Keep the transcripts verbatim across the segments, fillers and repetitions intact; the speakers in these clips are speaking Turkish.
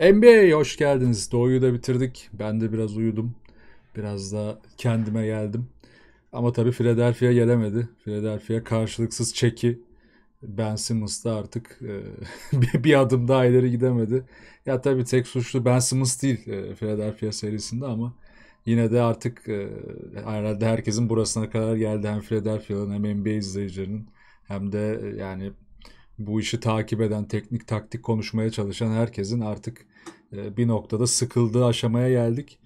N B A'ye hoş geldiniz. Doğuyu da bitirdik. Ben de biraz uyudum. Biraz da kendime geldim. Ama tabii Philadelphia gelemedi. Philadelphia karşılıksız çeki. Ben Simmons da artık e, bir adım daha ileri gidemedi. Ya tabii tek suçlu Ben Simmons değil e, Philadelphia serisinde ama yine de artık e, herhalde herkesin burasına kadar geldi. Hem Philadelphia'nın hem N B A izleyicilerinin hem de e, yani bu işi takip eden, teknik taktik konuşmaya çalışan herkesin artık e, bir noktada sıkıldığı aşamaya geldik.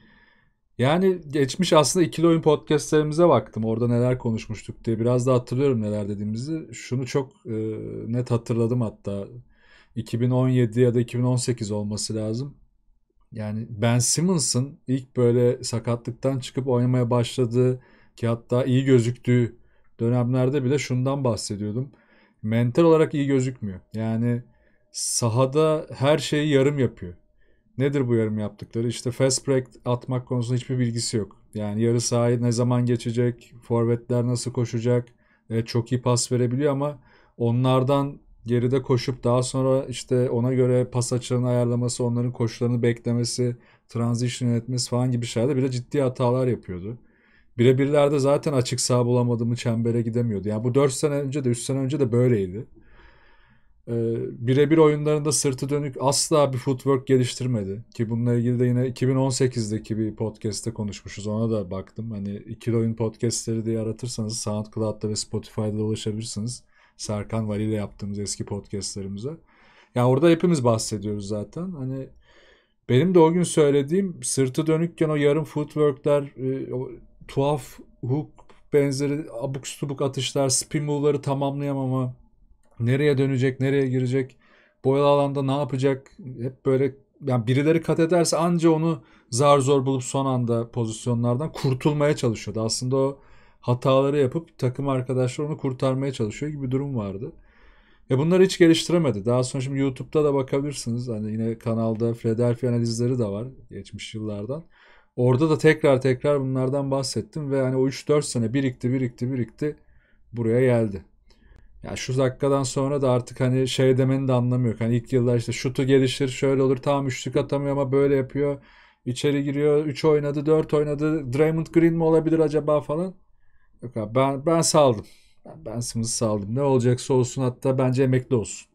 Yani geçmiş aslında ikili oyun podcastlerimize baktım. Orada neler konuşmuştuk diye. Biraz da hatırlıyorum neler dediğimizi. Şunu çok e, net hatırladım hatta. iki bin on yedi ya da iki bin on sekiz olması lazım. Yani Ben Simmons'ın ilk böyle sakatlıktan çıkıp oynamaya başladığı ki hatta iyi gözüktüğü dönemlerde bile şundan bahsediyordum. Mental olarak iyi gözükmüyor. Yani sahada her şeyi yarım yapıyor. Nedir bu yarım yaptıkları? İşte fast break atmak konusunda hiçbir bilgisi yok. Yani yarı sahayı ne zaman geçecek, forvetler nasıl koşacak, e, çok iyi pas verebiliyor ama onlardan geride koşup daha sonra işte ona göre pas açılarını ayarlaması, onların koşularını beklemesi, transition yönetmesi falan gibi şeylerde bile ciddi hatalar yapıyordu. Birebirlerde zaten açık saha bulamadığımı çembere gidemiyordu. Yani bu dört sene önce de üç sene önce de böyleydi. Birebir oyunlarında sırtı dönük asla bir footwork geliştirmedi. Ki bununla ilgili de yine iki bin on sekizdeki bir podcast'te konuşmuşuz. Ona da baktım. Hani ikili oyun podcast'leri diye aratırsanız SoundCloud'da ve Spotify'da ulaşabilirsiniz. Serkan Vali ile yaptığımız eski podcast'lerimize. Yani orada hepimiz bahsediyoruz zaten. Hani benim de o gün söylediğim sırtı dönükken o yarım footwork'ler, o tuhaf hook benzeri abuk subuk atışlar, spin move'ları tamamlayamama, nereye dönecek, nereye girecek, boyalı alanda ne yapacak, hep böyle yani birileri kat ederse anca onu zar zor bulup son anda pozisyonlardan kurtulmaya çalışıyordu. Aslında o hataları yapıp takım arkadaşlar onu kurtarmaya çalışıyor gibi bir durum vardı. Ya bunları hiç geliştiremedi. Daha sonra şimdi YouTube'da da bakabilirsiniz. Hani yine kanalda Philadelphia analizleri de var geçmiş yıllardan. Orada da tekrar tekrar bunlardan bahsettim ve hani o üç dört sene birikti birikti birikti buraya geldi. Ya şu dakikadan sonra da artık hani şey demeni de anlamıyor. Hani ilk yıllar işte şutu gelişir, şöyle olur, tam üçlük atamıyor ama böyle yapıyor. İçeri giriyor, üç oynadı, dört oynadı. Draymond Green mi olabilir acaba falan? Yok abi ben, ben saldım. Ben, ben Simmons'ı saldım. Ne olacaksa olsun, hatta bence emekli olsun.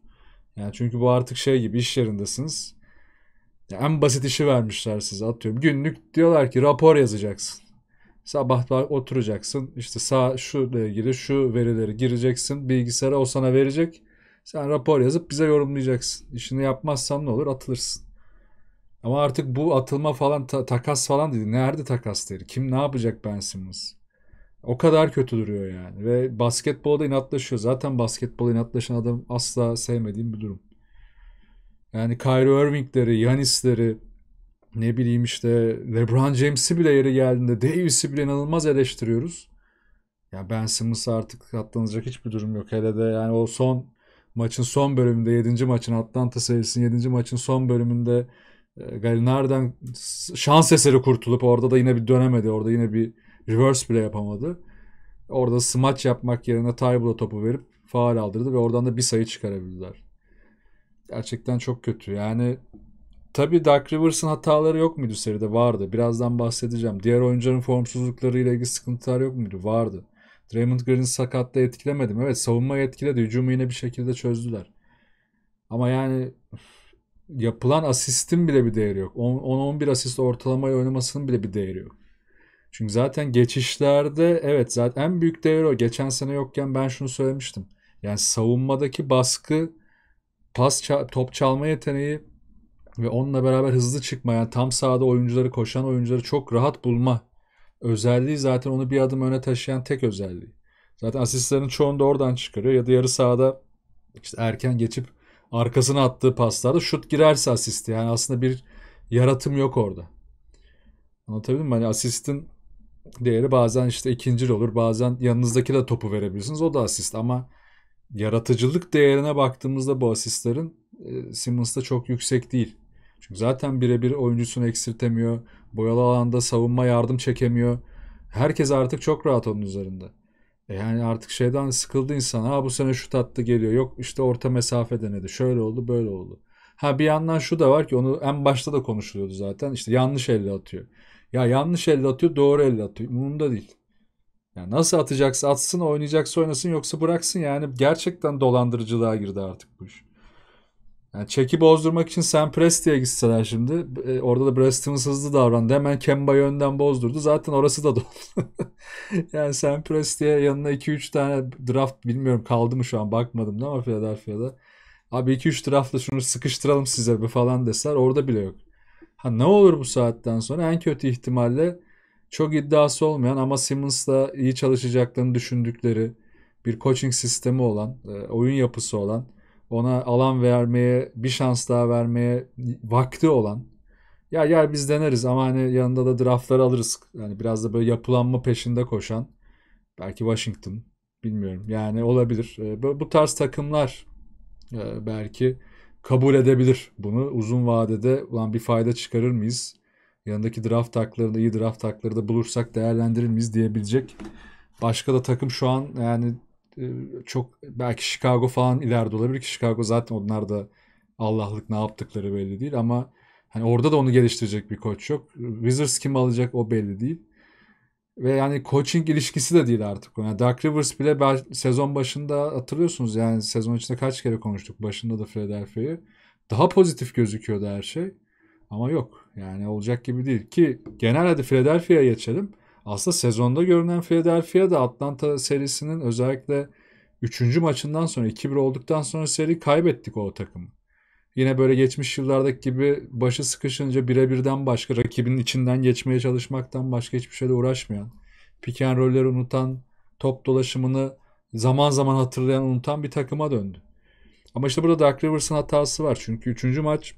Yani çünkü bu artık şey gibi, iş yerindesiniz. Ya en basit işi vermişler size, atıyorum. Günlük diyorlar ki rapor yazacaksın. Sabah oturacaksın, işte sağ şuyla ilgili şu verileri gireceksin, bilgisayara o sana verecek. Sen rapor yazıp bize yorumlayacaksın. İşini yapmazsan ne olur? Atılırsın. Ama artık bu atılma falan, ta- takas falan dedi. Nerede takas dedi? Kim ne yapacak Ben Simmons? O kadar kötü duruyor yani. Ve basketbola da inatlaşıyor. Zaten basketbola inatlaşan adam asla sevmediğim bir durum. Yani Kyrie Irving'leri, Giannis'leri, ne bileyim işte LeBron James'i bile yeri geldiğinde, Davis'i bile inanılmaz eleştiriyoruz. Ya Ben Simmons'a artık atlanacak hiçbir durum yok. Hele de yani o son maçın son bölümünde, yedinci maçın Atlanta serisinin yedinci maçın son bölümünde Gallinari'den şans eseri kurtulup orada da yine bir dönemedi. Orada yine bir reverse bile yapamadı. Orada smaç yapmak yerine Taybul'a topu verip faul aldırdı ve oradan da bir sayı çıkarabildiler. Gerçekten çok kötü. Yani tabii Doc Rivers'ın hataları yok muydu seride? Vardı. Birazdan bahsedeceğim. Diğer oyuncuların formsuzlukları ile ilgili sıkıntılar yok muydu? Vardı. Draymond Green'i sakatlığı etkilemedi mi? Evet, savunmayı etkiledi. Hücumu yine bir şekilde çözdüler. Ama yani yapılan asistin bile bir değeri yok. on on bir asist ortalamayla oynamasının bile bir değeri yok. Çünkü zaten geçişlerde evet zaten en büyük değeri o. Geçen sene yokken ben şunu söylemiştim. Yani savunmadaki baskı, pas, top çalma yeteneği ve onunla beraber hızlı çıkmayan, yani tam sahada oyuncuları, koşan oyuncuları çok rahat bulma özelliği zaten onu bir adım öne taşıyan tek özelliği. Zaten asistlerin çoğunu da oradan çıkarıyor ya da yarı sahada işte erken geçip arkasına attığı paslarda şut girerse asist. Yani aslında bir yaratım yok orada. Anlatabildim mi? Hani asistin değeri bazen işte ikincil olur, bazen yanınızdaki de topu verebilirsiniz, o da asist ama yaratıcılık değerine baktığımızda bu asistlerin e, Simmons'da çok yüksek değil. Çünkü zaten birebir oyuncusunu eksiltemiyor. Boyalı alanda savunma yardım çekemiyor. Herkes artık çok rahat onun üzerinde. E yani artık şeyden sıkıldı insan. Ha bu sene şut attı geliyor. Yok işte orta mesafe denedi. Şöyle oldu böyle oldu. Ha bir yandan şu da var ki onu en başta da konuşuluyordu zaten. İşte yanlış elle atıyor. Ya yanlış elle atıyor, doğru elle atıyor. Umurumda değil. Ya nasıl atacaksa atsın, oynayacaksa oynasın, yoksa bıraksın yani. Gerçekten dolandırıcılığa girdi artık bu iş. Yani çeki bozdurmak için Sam Presti'ye gitseler şimdi. E, orada da Preston'ımız hızlı davrandı. Hemen Kemba'yı önden bozdurdu. Zaten orası da doldu. Yani Sam Presti'ye yanına iki üç tane draft, bilmiyorum kaldı mı şu an bakmadım da, ama Philadelphia'da. Abi iki üç draftla şunu sıkıştıralım size bir falan deser, orada bile yok. Ha ne olur bu saatten sonra? En kötü ihtimalle çok iddiası olmayan ama Simmons'la iyi çalışacaklarını düşündükleri bir coaching sistemi olan, oyun yapısı olan, ona alan vermeye, bir şans daha vermeye vakti olan, ya ya biz deneriz ama hani yanında da draftları alırız. Yani biraz da böyle yapılanma peşinde koşan, belki Washington, bilmiyorum. Yani olabilir. Bu tarz takımlar belki kabul edebilir bunu. Uzun vadede ulan bir fayda çıkarır mıyız? Yanındaki draft haklarını, iyi draft hakları da bulursak değerlendirir miyiz diyebilecek. Başka da takım şu an yani çok, belki Chicago falan ileride olabilir ki Chicago zaten onlar da Allah'lık ne yaptıkları belli değil ama hani orada da onu geliştirecek bir koç yok. Wizards kim alacak o belli değil. Ve yani coaching ilişkisi de değil artık. Yani Doc Rivers bile sezon başında hatırlıyorsunuz yani sezon içinde kaç kere konuştuk başında da Philadelphia'yı. Daha pozitif gözüküyordu her şey. Ama yok. Yani olacak gibi değil. Ki genel hadi Philadelphia'ya geçelim. Aslında sezonda görünen Philadelphia da Atlanta serisinin özellikle üçüncü maçından sonra iki bir olduktan sonra seri kaybettik o takımı. Yine böyle geçmiş yıllardaki gibi başı sıkışınca birebirden başka rakibinin içinden geçmeye çalışmaktan başka hiçbir şeyle uğraşmayan, pick and roll'leri unutan, top dolaşımını zaman zaman hatırlayan, unutan bir takıma döndü. Ama işte burada Doc Rivers'ın hatası var. Çünkü üçüncü maç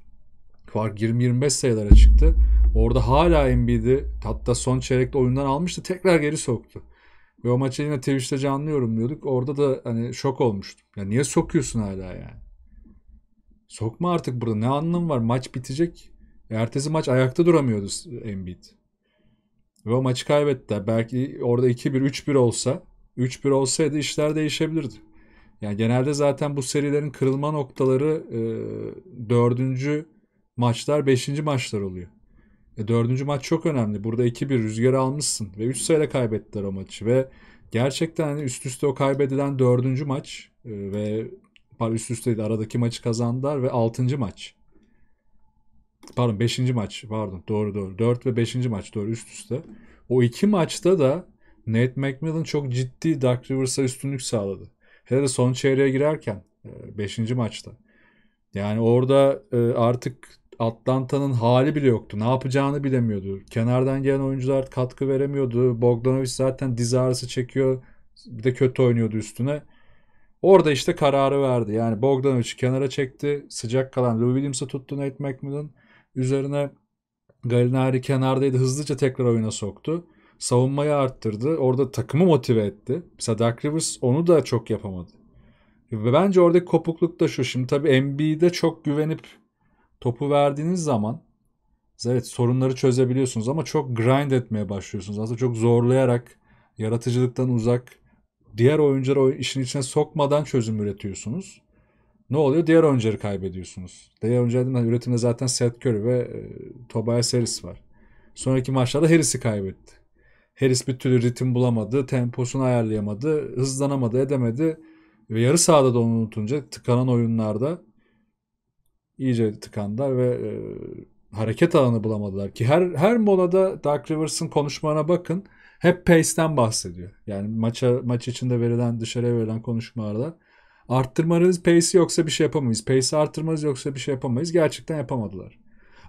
fark yirmi yirmi beş sayılara çıktı. Orada hala Embiid'i hatta son çeyrekte oyundan almıştı. Tekrar geri soktu. Ve o maçı yine Twitch'te canlı yorumluyorduk. Orada da hani şok olmuştum. Ya niye sokuyorsun hala yani? Sokma artık burada. Ne anlamı var? Maç bitecek. Ertesi maç ayakta duramıyordu Embiid. Ve o maçı kaybettiler. Belki orada iki bir, üç bir olsa, üç bir olsaydı işler değişebilirdi. Yani genelde zaten bu serilerin kırılma noktaları e, dördüncü maçlar, beşinci maçlar oluyor. E, dördüncü maç çok önemli. Burada iki bir rüzgarı almışsın. Ve üç sayıda kaybettiler o maçı. Ve gerçekten hani üst üste o kaybedilen dördüncü maç e, ve üst üsteydi. Aradaki maçı kazandılar ve altıncı maç. Pardon beşinci maç. Pardon doğru doğru. dört ve beşinci maç doğru üst üste. O iki maçta da Nate McMillan çok ciddi Doc Rivers'a üstünlük sağladı. Hele de son çeyreğe girerken beşinci maçta. Yani orada artık Atlanta'nın hali bile yoktu. Ne yapacağını bilemiyordu. Kenardan gelen oyuncular katkı veremiyordu. Bogdanovic zaten diz ağrısı çekiyor. Bir de kötü oynuyordu üstüne. Orada işte kararı verdi. Yani Bogdanovic'i kenara çekti. Sıcak kalan Lou Williams'ı tuttu Nate McMillan. Üzerine Gallinari kenardaydı. Hızlıca tekrar oyuna soktu. Savunmayı arttırdı. Orada takımı motive etti. Mesela Doc Rivers onu da çok yapamadı. Ve bence oradaki kopukluk da şu. Şimdi tabii Embiid'e çok güvenip topu verdiğiniz zaman evet sorunları çözebiliyorsunuz ama çok grind etmeye başlıyorsunuz. Aslında çok zorlayarak, yaratıcılıktan uzak, diğer oyuncuları işin içine sokmadan çözüm üretiyorsunuz. Ne oluyor? Diğer oyuncuları kaybediyorsunuz. Diğer oyuncuların üretimde zaten Seth Curry ve e, Tobias Harris var. Sonraki maçlarda Harris'i kaybetti. Harris bir türlü ritim bulamadı, temposunu ayarlayamadı, hızlanamadı, edemedi. Ve yarı sahada da onu unutunca tıkanan oyunlarda iyice tıkandılar ve e, hareket alanı bulamadılar. Ki her, her molada Doc Rivers'ın konuşmalarına bakın. Hep pace'ten bahsediyor. Yani maça, maç içinde verilen, dışarıya verilen konuşmalarda. Arttırmanız pace'i yoksa bir şey yapamayız. Pace'i arttırmanız yoksa bir şey yapamayız. Gerçekten yapamadılar.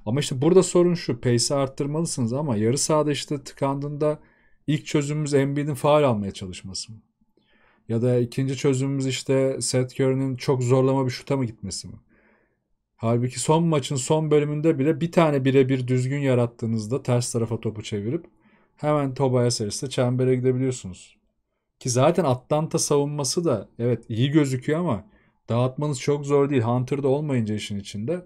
Ama işte burada sorun şu. Pace'i arttırmalısınız ama yarı sahada işte tıkandığında ilk çözümümüz Embiid'in faul almaya çalışması mı? Ya da ikinci çözümümüz işte Seth Curry'nin çok zorlama bir şuta mı gitmesi mi? Halbuki son maçın son bölümünde bile bir tane birebir düzgün yarattığınızda ters tarafa topu çevirip hemen Tobias Harris'te çembere gidebiliyorsunuz. Ki zaten Atlanta savunması da evet iyi gözüküyor ama dağıtmanız çok zor değil. Hunter da olmayınca işin içinde.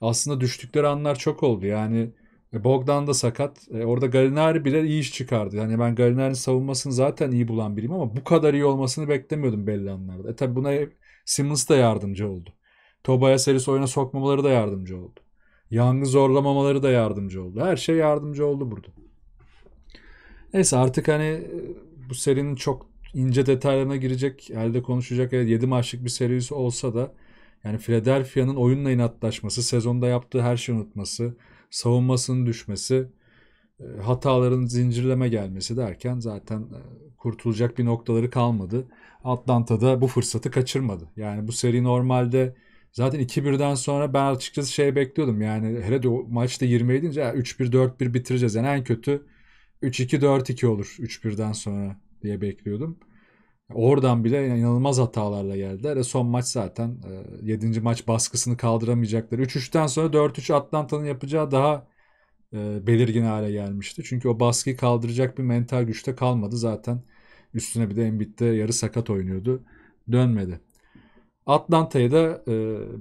Aslında düştükleri anlar çok oldu. Yani Bogdan da sakat. E, orada Gallinari bile iyi iş çıkardı. Yani ben Gallinari'nin savunmasını zaten iyi bulan biriyim ama bu kadar iyi olmasını beklemiyordum belli anlarda. E tabi buna Simmons da yardımcı oldu. Tobias Harris oyuna sokmamaları da yardımcı oldu. Young'ı zorlamamaları da yardımcı oldu. Her şey yardımcı oldu burada. Neyse artık hani bu serinin çok ince detaylarına girecek, elde konuşacak. Evet, yedi maçlık bir serisi olsa da yani Philadelphia'nın oyunla inatlaşması, sezonda yaptığı her şeyi unutması, savunmasının düşmesi, hataların zincirleme gelmesi derken zaten kurtulacak bir noktaları kalmadı. Atlanta'da bu fırsatı kaçırmadı. Yani bu seri normalde zaten iki birden sonra ben açıkçası şey bekliyordum. Yani hele de maçta yirmiye deyince üç bir dört bir bitireceğiz. Yani en kötü üç iki dört iki olur üç birden sonra diye bekliyordum. Oradan bile inanılmaz hatalarla geldiler. E son maç zaten yedinci maç baskısını kaldıramayacaklar. üç üçten sonra dört üç Atlanta'nın yapacağı daha belirgin hale gelmişti. Çünkü o baskıyı kaldıracak bir mental güçte kalmadı zaten. Üstüne bir de Embiid'de yarı sakat oynuyordu. Dönmedi. Atlanta'yı da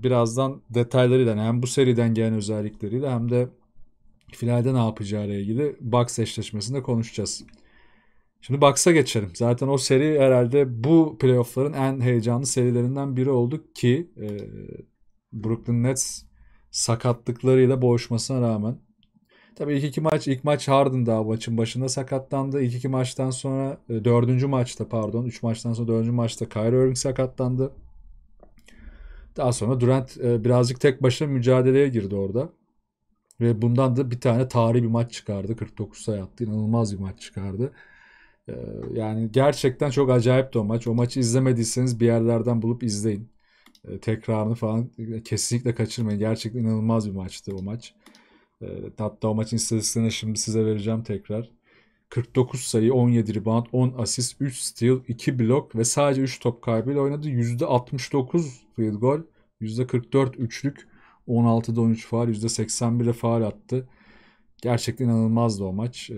birazdan detaylarıyla hem bu seriden gelen özellikleriyle hem de finalde ne yapacağıyla ilgili Bucks eşleşmesinde konuşacağız. Şimdi Bucks'a geçelim. Zaten o seri herhalde bu playoff'ların en heyecanlı serilerinden biri oldu ki e, Brooklyn Nets sakatlıklarıyla boğuşmasına rağmen. Tabii ilk iki maç, ilk maç Harden daha maçın başında sakatlandı. İlk iki maçtan sonra e, dördüncü maçta pardon, üç maçtan sonra dördüncü maçta Kyrie Irving sakatlandı. Daha sonra Durant e, birazcık tek başına mücadeleye girdi orada. Ve bundan da bir tane tarihi bir maç çıkardı. kırk dokuz sayı attı. İnanılmaz bir maç çıkardı. Yani gerçekten çok acayip de o maç. O maçı izlemediyseniz bir yerlerden bulup izleyin. Tekrarını falan kesinlikle kaçırmayın. Gerçekten inanılmaz bir maçtı o maç. Hatta o maçın istatistiklerini şimdi size vereceğim tekrar. kırk dokuz sayı, on yedi rebound, on asist, üç steal, iki blok ve sadece üç top kaybıyla oynadı. yüzde altmış dokuz field goal, yüzde kırk dört üçlük, on altıda on üç faul, yüzde seksen birde faul attı. Gerçekten inanılmazdı o maç.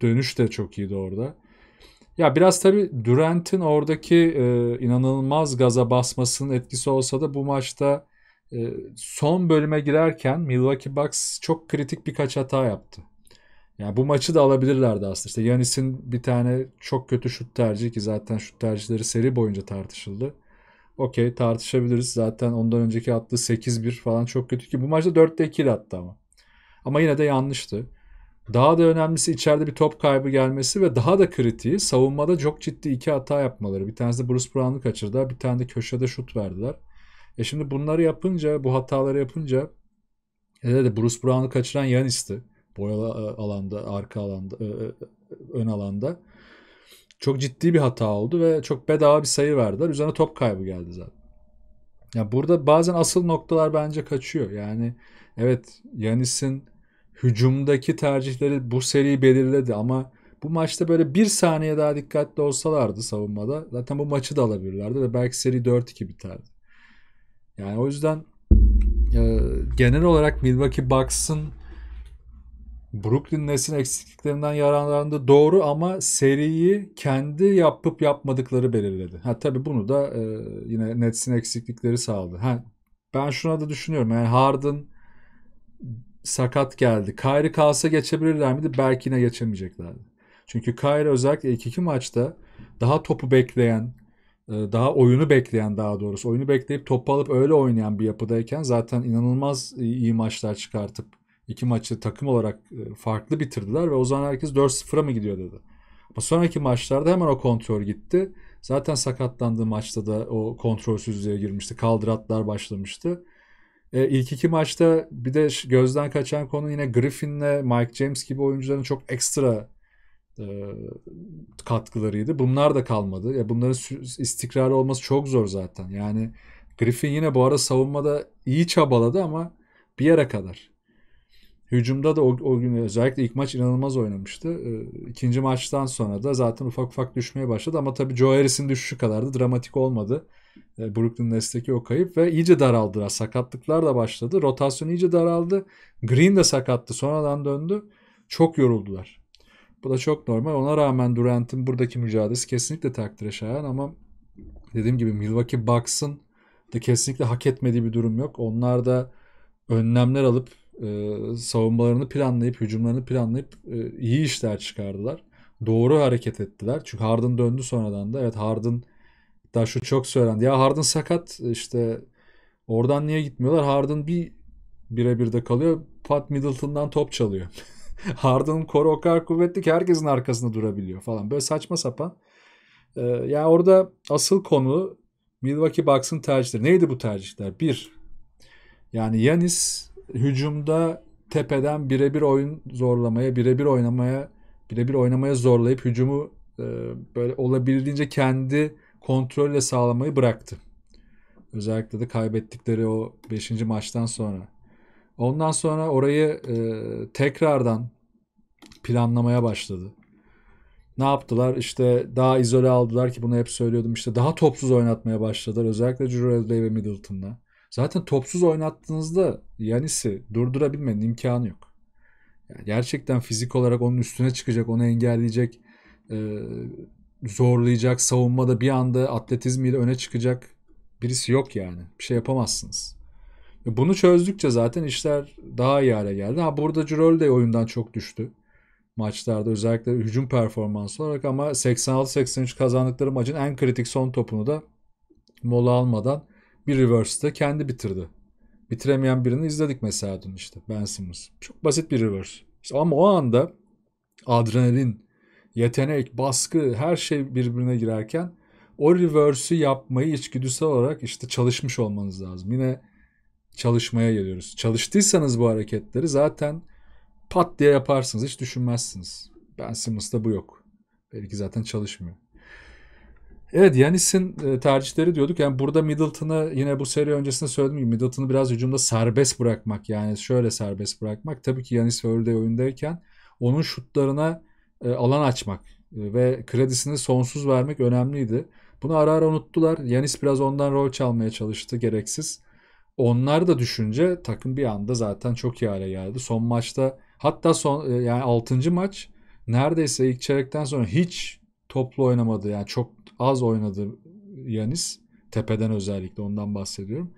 Dönüş de çok iyiydi orada. Ya biraz tabii Durant'in oradaki e, inanılmaz gaza basmasının etkisi olsa da bu maçta e, son bölüme girerken Milwaukee Bucks çok kritik birkaç hata yaptı. Yani bu maçı da alabilirlerdi aslında. İşte Giannis'in bir tane çok kötü şut tercihi ki zaten şut tercihleri seri boyunca tartışıldı. Okey, tartışabiliriz. Zaten ondan önceki attığı sekiz bir falan çok kötü ki bu maçta dörtte iki ile attı ama. Ama yine de yanlıştı. Daha da önemlisi içeride bir top kaybı gelmesi ve daha da kritiği savunmada çok ciddi iki hata yapmaları. Bir tanesi de Bruce Brown'u kaçırdılar. Bir tane de köşede şut verdiler. E şimdi bunları yapınca, bu hataları yapınca hele de Bruce Brown'u kaçıran Giannis'ti. Boyalı alanda, arka alanda, ön alanda. Çok ciddi bir hata oldu ve çok bedava bir sayı verdiler. Üzerine top kaybı geldi zaten. Yani burada bazen asıl noktalar bence kaçıyor. Yani evet Giannis'in hücumdaki tercihleri bu seriyi belirledi ama bu maçta böyle bir saniye daha dikkatli olsalardı savunmada zaten bu maçı da alabilirlerdi ve belki seri dört iki biterdi. Yani o yüzden e, genel olarak Milwaukee Bucks'ın Brooklyn Nets'in eksikliklerinden yararlandı doğru ama seriyi kendi yapıp yapmadıkları belirledi. Ha tabii bunu da e, yine Nets'in eksiklikleri sağladı. Ha, ben şuna da düşünüyorum yani Harden sakat geldi. Kyrie kalsa geçebilirler miydi? Belki yine geçemeyeceklerdi. Çünkü Kyrie özellikle ilk iki maçta daha topu bekleyen, daha oyunu bekleyen daha doğrusu. Oyunu bekleyip topu alıp öyle oynayan bir yapıdayken zaten inanılmaz iyi maçlar çıkartıp iki maçı takım olarak farklı bitirdiler ve o zaman herkes dört sıfıra mı gidiyor dedi. Ama sonraki maçlarda hemen o kontrol gitti. Zaten sakatlandığı maçta da o kontrolsüzlüğe girmişti. Kaldıratlar başlamıştı. İlk iki maçta bir de gözden kaçan konu yine Griffin'le Mike James gibi oyuncuların çok ekstra e, katkılarıydı. Bunlar da kalmadı. Ya bunların istikrarlı olması çok zor zaten. Yani Griffin yine bu ara savunmada iyi çabaladı ama bir yere kadar. Hücumda da o, o gün özellikle ilk maç inanılmaz oynamıştı. E, ikinci maçtan sonra da zaten ufak ufak düşmeye başladı ama tabii Joe Harris'in düşüşü kadardı. Dramatik olmadı. Brooklyn Nets'teki o kayıp ve iyice daraldılar. Sakatlıklar da başladı. Rotasyon iyice daraldı. Green de sakattı. Sonradan döndü. Çok yoruldular. Bu da çok normal. Ona rağmen Durant'in buradaki mücadelesi kesinlikle takdire şayan ama dediğim gibi Milwaukee Bucks'ın da kesinlikle hak etmediği bir durum yok. Onlar da önlemler alıp e, savunmalarını planlayıp hücumlarını planlayıp e, iyi işler çıkardılar. Doğru hareket ettiler. Çünkü Harden döndü sonradan da. Evet Harden daha şu çok söylendi. Ya Harden sakat işte Oradan niye gitmiyorlar? Harden bir birebir de kalıyor. Pat Middleton'dan top çalıyor. Harden'ın koru o kadar kuvvetli ki herkesin arkasında durabiliyor falan. Böyle saçma sapan. Ee, yani orada asıl konu Milwaukee Bucks'ın tercihleri. Neydi bu tercihler? Bir, yani Giannis hücumda tepeden birebir oyun zorlamaya, birebir oynamaya, birebir oynamaya zorlayıp hücumu e, böyle olabildiğince kendi kontrolle sağlamayı bıraktı. Özellikle de kaybettikleri o beşinci maçtan sonra. Ondan sonra orayı e, tekrardan planlamaya başladı. Ne yaptılar? İşte daha izole aldılar ki bunu hep söylüyordum. İşte daha topsuz oynatmaya başladılar. Özellikle Jrue Holiday ve Middleton'da. Zaten topsuz oynattığınızda Giannis'i durdurabilmenin imkanı yok. Yani gerçekten fizik olarak onun üstüne çıkacak, onu engelleyecek, e, zorlayacak, savunmada bir anda atletizmiyle öne çıkacak birisi yok yani. Bir şey yapamazsınız. Bunu çözdükçe zaten işler daha iyi hale geldi. Ha, burada Jrue Holiday oyundan çok düştü maçlarda, özellikle hücum performansı olarak, ama seksen altı seksen üç kazandıkları maçın en kritik son topunu da mola almadan bir reverse'de kendi bitirdi. Bitiremeyen birini izledik mesela dün, işte Ben Simmons. Çok basit bir reverse. İşte ama o anda adrenalin, yetenek, baskı, her şey birbirine girerken o reverse'ü yapmayı içgüdüsel olarak işte çalışmış olmanız lazım. Yine çalışmaya geliyoruz. Çalıştıysanız bu hareketleri zaten pat diye yaparsınız. Hiç düşünmezsiniz. Ben Simmons'ta bu yok. Belki zaten çalışmıyor. Evet, Giannis'in tercihleri diyorduk. Yani burada Middleton'ı yine bu seri öncesinde söylediğim gibi Middleton'ı biraz hücumda serbest bırakmak. Yani şöyle serbest bırakmak. Tabii ki Giannis ve Holiday oyundayken onun şutlarına alan açmak ve kredisini sonsuz vermek önemliydi. Bunu ara ara unuttular. Giannis biraz ondan rol çalmaya çalıştı. Gereksiz. Onlar da düşünce takım bir anda zaten çok iyi hale geldi. Son maçta, hatta son yani altıncı maç neredeyse ilk çeyrekten sonra hiç toplu oynamadı. Yani çok az oynadı Giannis. Tepeden özellikle, ondan bahsediyorum.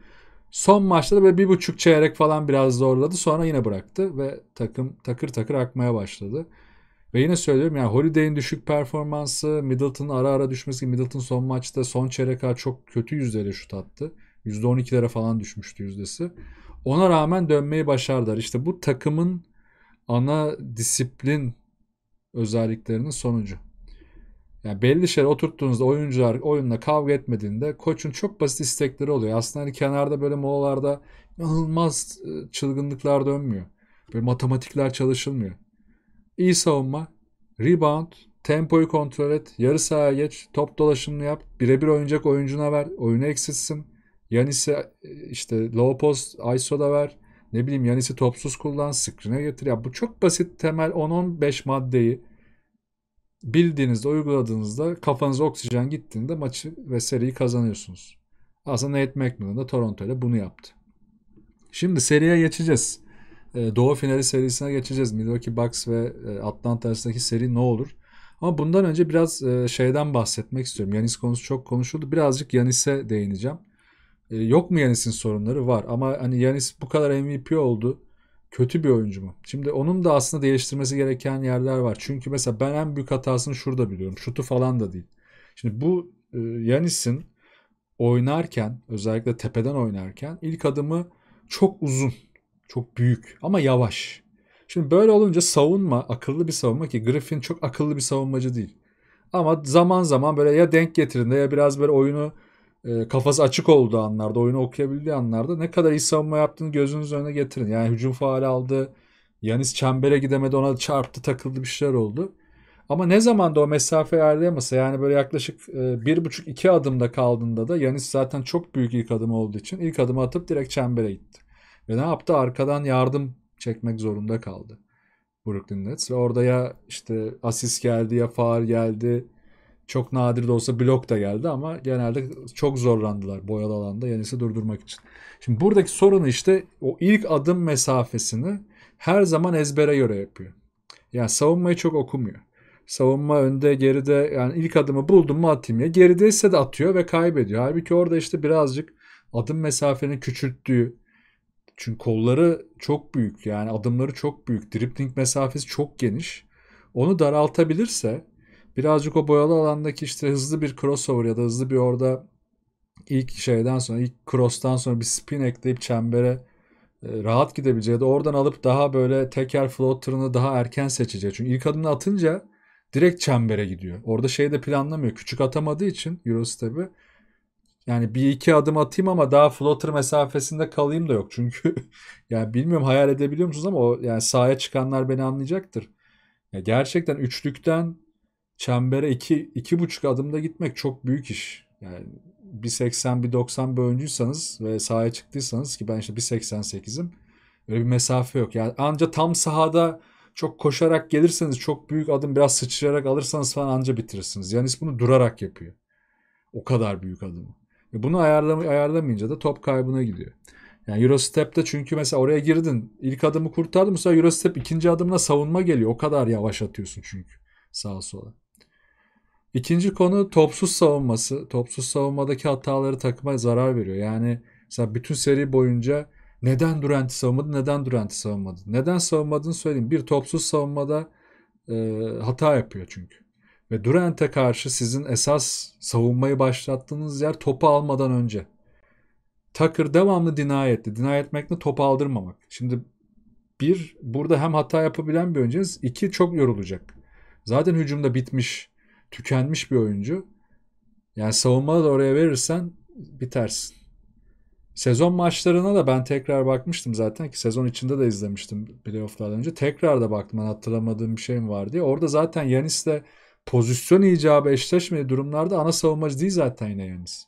Son maçta da böyle bir buçuk çeyrek falan biraz zorladı. Sonra yine bıraktı ve takım takır takır akmaya başladı. Ve yine söylüyorum yani Holiday'in düşük performansı, Middleton'ın ara ara düşmesi. Middleton son maçta son çeyrek kadar çok kötü yüzdeyle şut attı. yüzde on ikilere falan düşmüştü yüzdesi. Ona rağmen dönmeyi başardılar. İşte bu takımın ana disiplin özelliklerinin sonucu. Yani belli şeyler oturttuğunuzda, oyuncular oyunla kavga etmediğinde koçun çok basit istekleri oluyor. Aslında hani kenarda böyle molalarda inanılmaz çılgınlıklar dönmüyor. Böyle matematikler çalışılmıyor. İyi savunma, rebound, tempoyu kontrol et, yarı sahaya geç, top dolaşımını yap, birebir oynayacak oyuncuna ver, oyunu eksilsin. Giannis'e işte low post I S O'da ver. Ne bileyim, Giannis'i topsuz kullan, screen'e getir. Ya bu çok basit temel on on beş maddeyi bildiğinizde, uyguladığınızda kafanıza oksijen gittiğinde maçı ve seriyi kazanıyorsunuz. Aslında Nate McMillan da Toronto ile bunu yaptı. Şimdi seriye geçeceğiz. Doğu finali serisine geçeceğiz. Milwaukee Bucks ve Atlanta arasındaki seri ne olur? Ama bundan önce biraz şeyden bahsetmek istiyorum. Giannis konusu çok konuşuldu. Birazcık Giannis'e değineceğim. Yok mu Giannis'in sorunları? Var. Ama hani Giannis bu kadar M V P oldu. Kötü bir oyuncu mu? Şimdi onun da aslında değiştirmesi gereken yerler var. Çünkü mesela ben en büyük hatasını şurada biliyorum. Şutu falan da değil. Şimdi bu Giannis'in oynarken, özellikle tepeden oynarken ilk adımı çok uzun. Çok büyük ama yavaş. Şimdi böyle olunca savunma, akıllı bir savunma, ki Griffin çok akıllı bir savunmacı değil. Ama zaman zaman böyle ya denk getirdiğinde ya biraz böyle oyunu kafası açık olduğu anlarda, oyunu okuyabildiği anlarda ne kadar iyi savunma yaptığını gözünüz önüne getirin. Yani hücum faali aldı, Giannis çembere gidemedi, ona çarptı, takıldı, bir şeyler oldu. Ama ne zaman da o mesafeyi ayarlayamasa, yani böyle yaklaşık bir buçuk iki adımda kaldığında da Giannis zaten çok büyük ilk adım olduğu için ilk adımı atıp direkt çembere gitti. Ve ne yaptı? Arkadan yardım çekmek zorunda kaldı Brooklyn Nets. Ve orada ya işte asist geldi ya faul geldi. Çok nadir de olsa blok da geldi ama genelde çok zorlandılar boyalı alanda Giannis'i durdurmak için. Şimdi buradaki sorunu işte o ilk adım mesafesini her zaman ezbere göre yapıyor. Yani savunmayı çok okumuyor. Savunma önde geride, yani ilk adımı buldum mu atayım ya. Gerideyse de atıyor ve kaybediyor. Halbuki orada işte birazcık adım mesafesini küçülttüğü, çünkü kolları çok büyük, yani adımları çok büyük, dribling mesafesi çok geniş. Onu daraltabilirse birazcık o boyalı alandaki işte hızlı bir crossover ya da hızlı bir orada ilk şeyden sonra, ilk cross'tan sonra bir spin ekleyip çembere rahat gidebileceği de, oradan alıp daha böyle teker floater'ını daha erken seçeceği. Çünkü ilk adımını atınca direkt çembere gidiyor. Orada şey de planlamıyor. Küçük atamadığı için Eurostep'i. Yani bir iki adım atayım ama daha floater mesafesinde kalayım da yok. Çünkü yani bilmiyorum hayal edebiliyor musunuz ama o yani sahaya çıkanlar beni anlayacaktır. Yani gerçekten üçlükten çembere iki, iki buçuk adımda gitmek çok büyük iş. Yani bir seksen bir doksan bir oyuncuysanız ve sahaya çıktıysanız, ki ben işte bir seksen sekizim, öyle bir mesafe yok. Yani anca tam sahada çok koşarak gelirseniz, çok büyük adım biraz sıçrayarak alırsanız falan anca bitirirsiniz. Giannis bunu durarak yapıyor. O kadar büyük adımı. E bunu ayarlam- ayarlamayınca da top kaybına gidiyor. Yani Eurostep'te çünkü mesela oraya girdin, ilk adımı kurtardın, mesela Eurostep ikinci adımına savunma geliyor. O kadar yavaş atıyorsun çünkü sağa sola. İkinci konu topsuz savunması. Topsuz savunmadaki hataları takıma zarar veriyor. Yani mesela bütün seri boyunca neden Durant'i savunmadın, neden Durant'i savunmadın? Neden savunmadığını söyleyeyim. Bir, topsuz savunmada e, hata yapıyor çünkü. Ve Durant'e karşı sizin esas savunmayı başlattığınız yer topu almadan önce. Tucker devamlı deny etti. Deny etmek ne? Topu aldırmamak. Şimdi bir, burada hem hata yapabilen bir oyuncunuz. İki, çok yorulacak. Zaten hücumda bitmiş, tükenmiş bir oyuncu. Yani savunmada da oraya verirsen bitersin. Sezon maçlarına da ben tekrar bakmıştım zaten, ki sezon içinde de izlemiştim playoff'lardan önce. Tekrar da baktım, ben hatırlamadığım bir şey mi var diye. Orada zaten Giannis'le pozisyon icabı eşleşmediği durumlarda ana savunmacı değil zaten yine Giannis.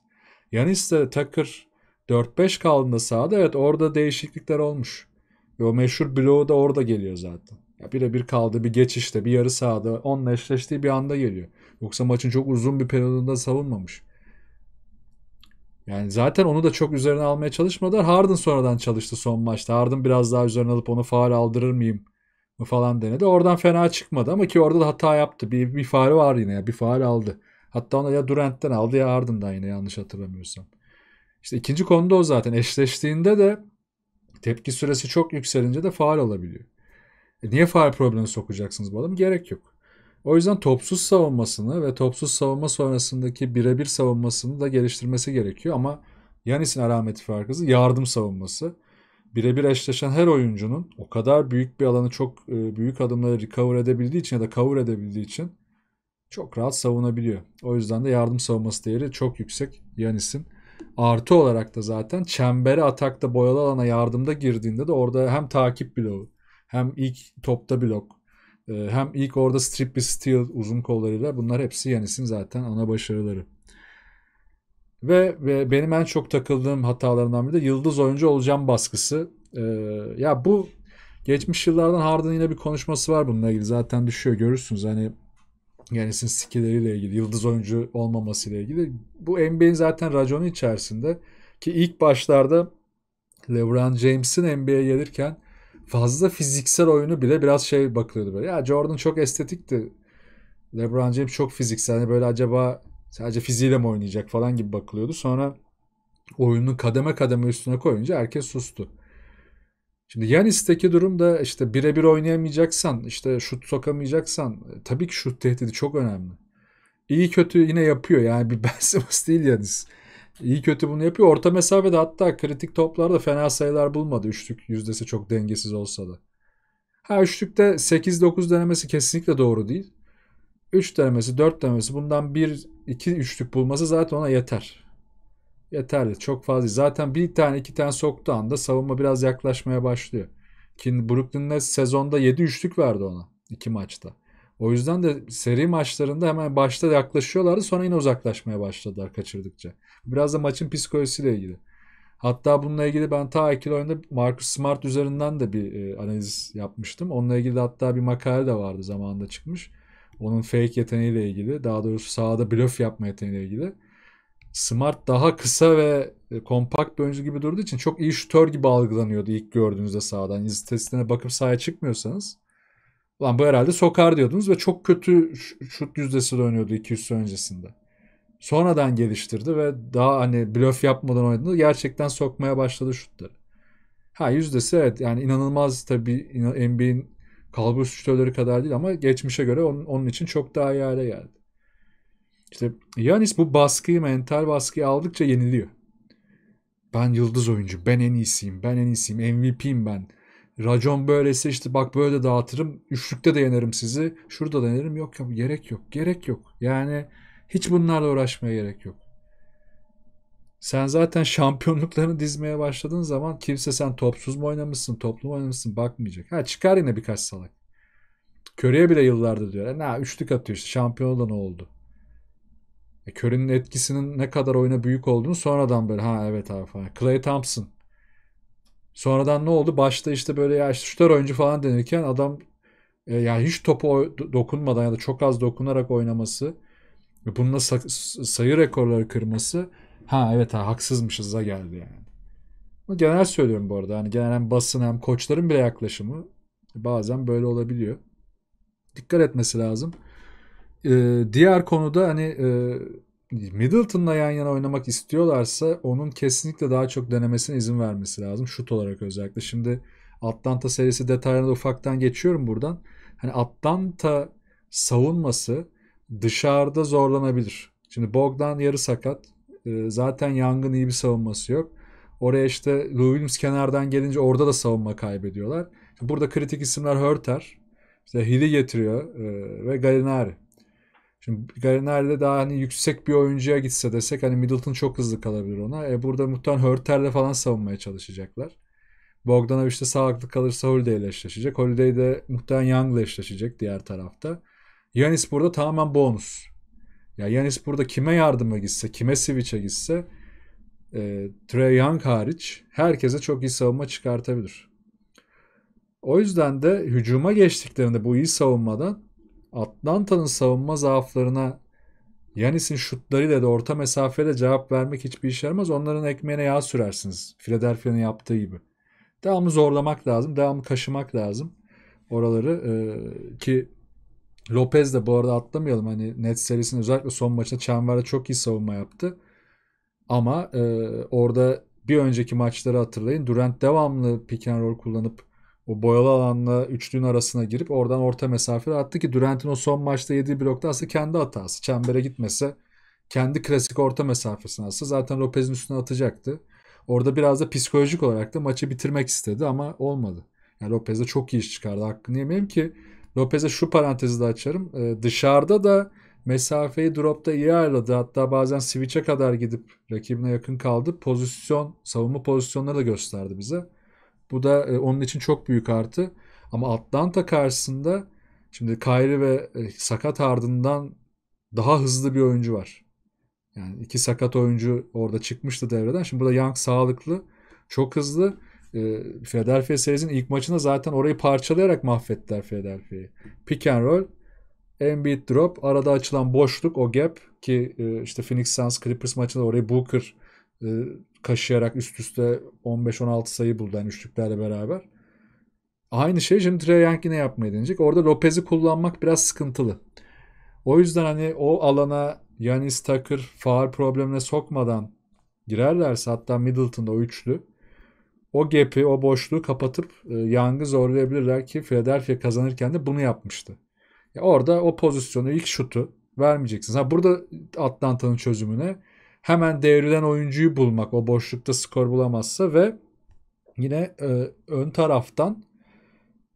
Giannis'le Tucker dört beş kaldığında sahada, evet orada değişiklikler olmuş. Ve o meşhur bloğu da orada geliyor zaten. Birebir kaldı, bir geçişte, bir yarı sahada onunla eşleştiği bir anda geliyor. Yoksa maçın çok uzun bir periyodunda savunmamış. Yani zaten onu da çok üzerine almaya çalışmadılar. Harden sonradan çalıştı son maçta. Harden biraz daha üzerine alıp onu faul aldırır mıyım falan denedi. Oradan fena çıkmadı ama ki orada da hata yaptı. Bir, bir faul var yine ya. Bir faul aldı. Hatta onu ya Durant'ten aldı ya Harden'dan, yine yanlış hatırlamıyorsam. İşte ikinci konuda o zaten. Eşleştiğinde de tepki süresi çok yükselince de faul alabiliyor. E niye faul problemi sokacaksınız bu adamı? Gerek yok. O yüzden topsuz savunmasını ve topsuz savunma sonrasındaki birebir savunmasını da geliştirmesi gerekiyor. Ama Giannis'in alameti farkı yardım savunması. Birebir eşleşen her oyuncunun o kadar büyük bir alanı çok büyük adımları recover edebildiği için ya da cover edebildiği için çok rahat savunabiliyor. O yüzden de yardım savunması değeri çok yüksek Giannis'in. Artı olarak da zaten çembere atakta, boyalı alana yardımda girdiğinde de orada hem takip bloğu, hem ilk topta blok, hem ilk orada strip bir steal uzun kollarıyla, bunlar hepsi Giannis'in zaten ana başarıları. Ve, ve benim en çok takıldığım hatalarından biri de yıldız oyuncu olacağım baskısı. Ee, ya bu geçmiş yıllardan Harden'ın yine bir konuşması var bununla ilgili. Zaten düşüyor, görürsünüz. Hani Giannis'in skilleriyle ilgili, yıldız oyuncu olmamasıyla ilgili. Bu N B A'nin zaten raconu içerisinde, ki ilk başlarda LeBron James'in N B A'ye gelirken fazla fiziksel oyunu bile biraz şey bakılıyordu böyle. Ya Jordan çok estetikti, LeBron James çok fiziksel. Hani böyle acaba sadece fiziğiyle mi oynayacak falan gibi bakılıyordu. Sonra oyunun kademe kademe üstüne koyunca herkes sustu. Şimdi Giannis'teki durum da işte birebir oynayamayacaksan, işte şut sokamayacaksan, tabii ki şut tehdidi çok önemli. İyi kötü yine yapıyor. Yani bir Ben Simmons değil Giannis. İyi kötü bunu yapıyor. Orta mesafede hatta kritik toplarda fena sayılar bulmadı. Üçlük yüzdesi çok dengesiz olsa da. Ha üçlükte sekiz dokuz denemesi kesinlikle doğru değil. üç denemesi, dört denemesi, bundan bir iki üçlük bulması zaten ona yeter. Yeterli. Çok fazla. Zaten bir tane iki tane soktuğu anda savunma biraz yaklaşmaya başlıyor. Ki Brooklyn Nets sezonda yedi üçlük verdi ona. iki maçta. O yüzden de seri maçlarında hemen başta yaklaşıyorlardı. Sonra yine uzaklaşmaya başladılar kaçırdıkça. Biraz da maçın psikolojisiyle ilgili. Hatta bununla ilgili ben ta ikili oyunda Marcus Smart üzerinden de bir e, analiz yapmıştım. Onunla ilgili hatta bir makale de vardı, zamanında çıkmış. Onun fake yeteneğiyle ilgili. Daha doğrusu sahada blöf yapma yeteneğiyle ilgili. Smart daha kısa ve e, kompakt bir oyuncu gibi durduğu için çok iyi şutör gibi algılanıyordu ilk gördüğünüzde sahadan. İstatistiklerine bakıp sahaya çıkmıyorsanız, ulan bu herhalde sokar diyordunuz ve çok kötü şut yüzdesi dönüyordu iki yüz öncesinde. Sonradan geliştirdi ve daha hani blöf yapmadan oynadı. Gerçekten sokmaya başladı şutları. Ha yüzdesi evet yani inanılmaz tabii, N B A'nin kalbur şutörleri kadar değil ama geçmişe göre onun, onun için çok daha iyi hale geldi. İşte Giannis bu baskıyı, mental baskıyı aldıkça yeniliyor. Ben yıldız oyuncu, ben en iyisiyim, ben en iyisiyim, M V P'yim ben. Racon böylesi işte, bak böyle dağıtırım, üçlükte de yenerim sizi, şurada da yenerim. Yok yok, gerek yok, gerek yok. Yani hiç bunlarla uğraşmaya gerek yok. Sen zaten şampiyonluklarını dizmeye başladığın zaman kimse sen topsuz mu oynamışsın, toplu mu oynamışsın bakmayacak. Ha, çıkar yine birkaç salak. Curry'e bile yıllardır diyor, ha üçlük atıyor işte, şampiyon da ne oldu? E, Curry'nin etkisinin ne kadar oyuna büyük olduğunu sonradan böyle, ha evet abi falan. Klay Thompson. Sonradan ne oldu? Başta işte böyle ya işte şutör oyuncu falan denirken adam e, yani hiç topu dokunmadan ya da çok az dokunarak oynaması ve bununla sayı rekorları kırması, ha evet ha haksızmışız'a geldi yani. Ama genel söylüyorum bu arada, hani genel hem basın hem koçların bile yaklaşımı bazen böyle olabiliyor. Dikkat etmesi lazım. Ee, diğer konuda hani e, Middleton'la yan yana oynamak istiyorlarsa onun kesinlikle daha çok denemesine izin vermesi lazım. Şut olarak özellikle. Şimdi Atlanta serisi detaylarına da ufaktan geçiyorum buradan. Hani Atlanta savunması dışarıda zorlanabilir. Şimdi Bogdan yarı sakat. E, zaten Young'ın iyi bir savunması yok. Oraya işte Lou Williams kenardan gelince orada da savunma kaybediyorlar. Burada kritik isimler Huerter. İşte Hill'i getiriyor e, ve Gallinari. Şimdi Gallinari'de daha hani yüksek bir oyuncuya gitse desek hani Middleton çok hızlı kalabilir ona. E burada muhtemelen Huerter'le falan savunmaya çalışacaklar. Bogdanovic işte sağlıklı kalırsa Holiday'le eşleşecek. Holiday de muhtemelen Young'la eşleşecek diğer tarafta. Giannis burada tamamen bonus. Ya Giannis burada kime yardıma gitse, kime switch'e gitse e, Trae Young hariç herkese çok iyi savunma çıkartabilir. O yüzden de hücuma geçtiklerinde bu iyi savunmadan Atlanta'nın savunma zaaflarına Giannis'in şutlarıyla da orta mesafede cevap vermek hiçbir işe yaramaz. Onların ekmeğine yağ sürersiniz. Philadelphia'nın yaptığı gibi. Devamlı zorlamak lazım. Devamlı kaşımak lazım oraları. Ee, ki Lopez de bu arada atlamayalım. Hani Nets serisinin özellikle son maçında çemberde çok iyi savunma yaptı. Ama e, orada bir önceki maçları hatırlayın. Durant devamlı pick and roll kullanıp o boyalı alanla üçlüğün arasına girip oradan orta mesafede attı ki Durant'in o son maçta yediği blokta aslında kendi hatası. Çembere gitmese, kendi klasik orta mesafesine atsa zaten Lopez'in üstüne atacaktı. Orada biraz da psikolojik olarak da maçı bitirmek istedi ama olmadı. Yani Lopez de çok iyi iş çıkardı. Hakkını yemeyeyim ki Lopez'e şu parantezi de açarım. Ee, dışarıda da mesafeyi dropta iyi ayarladı. Hatta bazen switch'e kadar gidip rakibine yakın kaldı. Pozisyon, savunma pozisyonları da gösterdi bize. Bu da e, onun için çok büyük artı. Ama Atlanta karşısında şimdi Kyrie ve e, sakat ardından daha hızlı bir oyuncu var. Yani iki sakat oyuncu orada çıkmıştı devreden. Şimdi burada Young sağlıklı, çok hızlı. E, Philadelphia serisinin ilk maçında zaten orayı parçalayarak mahvettiler Philadelphia'yı. Pick and roll, Embiid drop, arada açılan boşluk, o gap ki e, işte Phoenix Suns Clippers maçında orayı Booker e, kaşıyarak üst üste on beş on altı sayı buldu yani üçlüklerle beraber. Aynı şey şimdi Trae Young yine yapmaya deneyecek. Orada Lopez'i kullanmak biraz sıkıntılı. O yüzden hani o alana Giannis, Tucker faul problemine sokmadan girerlerse, hatta Middleton'da o üçlü, o gap'i, o boşluğu kapatıp Young'ı zorlayabilirler ki Philadelphia kazanırken de bunu yapmıştı. Ya orada o pozisyonu, ilk şutu vermeyeceksiniz. Ha, burada Atlanta'nın çözümüne hemen devrilen oyuncuyu bulmak, o boşlukta skor bulamazsa ve yine e, ön taraftan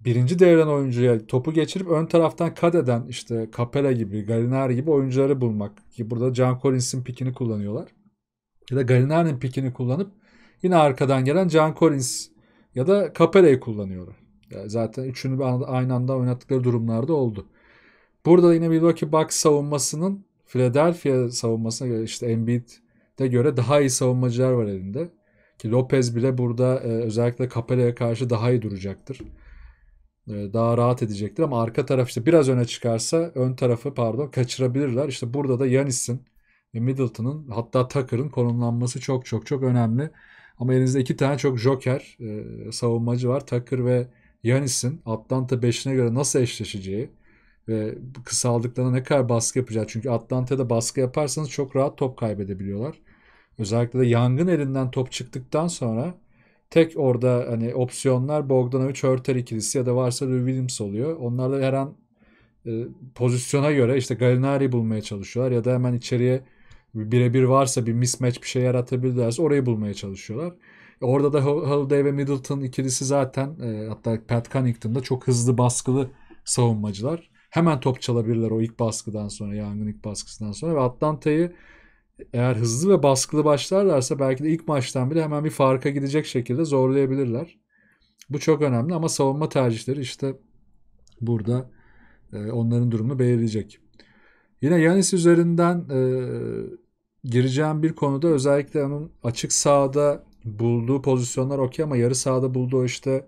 birinci devrilen oyuncuya topu geçirip ön taraftan kat eden işte Capela gibi, Gallinari gibi oyuncuları bulmak. Ki burada John Collins'in pikini kullanıyorlar. Ya da Gallinari'nin pikini kullanıp yine arkadan gelen John Collins ya da Capela'yı kullanıyorlar. Yani zaten üçünü aynı anda oynattıkları durumlarda oldu. Burada yine Milwaukee Bucks savunmasının Philadelphia savunmasına göre işte Embiid'e göre daha iyi savunmacılar var elinde. Ki Lopez bile burada e, özellikle Capela'ya karşı daha iyi duracaktır. E, daha rahat edecektir ama arka taraf işte biraz öne çıkarsa ön tarafı pardon kaçırabilirler. İşte burada da Giannis'in ve Middleton'ın hatta Tucker'ın konumlanması çok çok çok önemli. Ama elinizde iki tane çok joker e, savunmacı var. Tucker ve Giannis'in Atlanta beşine göre nasıl eşleşeceği ve kısaldıklarına ne kadar baskı yapacak. Çünkü Atlanta'da baskı yaparsanız çok rahat top kaybedebiliyorlar. Özellikle de Young'ın elinden top çıktıktan sonra tek orada hani opsiyonlar Bogdanovic, Huerter ikilisi ya da varsa Lou Williams oluyor. Onlar da her an e, pozisyona göre işte Gallinari'yi bulmaya çalışıyorlar ya da hemen içeriye birebir varsa bir mismatch bir şey yaratabilirlerse orayı bulmaya çalışıyorlar. Orada da Holiday ve Middleton ikilisi zaten e, hatta Pat Connaughton'da çok hızlı baskılı savunmacılar. Hemen top çalabilirler o ilk baskıdan sonra, Young'ın ilk baskısından sonra ve Atlanta'yı eğer hızlı ve baskılı başlarlarsa belki de ilk maçtan bile hemen bir farka gidecek şekilde zorlayabilirler. Bu çok önemli ama savunma tercihleri işte burada e, onların durumunu belirleyecek. Yine Giannis üzerinden e, gireceğim bir konuda özellikle onun açık sahada bulduğu pozisyonlar okey ama yarı sahada bulduğu işte